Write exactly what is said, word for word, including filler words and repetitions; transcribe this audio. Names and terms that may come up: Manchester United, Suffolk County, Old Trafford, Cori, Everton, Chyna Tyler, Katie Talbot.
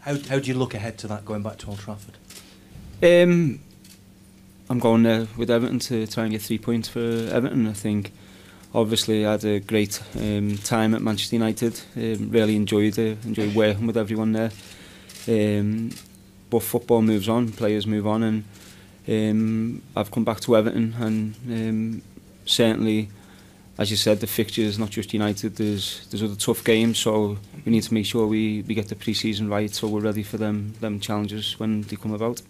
How, how do you look ahead to that, going back to Old Trafford? Um, I'm going there with Everton to try and get three points for Everton. I think, obviously, I had a great um, time at Manchester United. Um, really enjoyed it, enjoyed working with everyone there. Um, but football moves on, players move on, and um, I've come back to Everton, and um, certainly, as you said, the fixtures, not just United, there's there's other tough games, so we need to make sure we, we get the pre-season right so we're ready for them them challenges when they come about.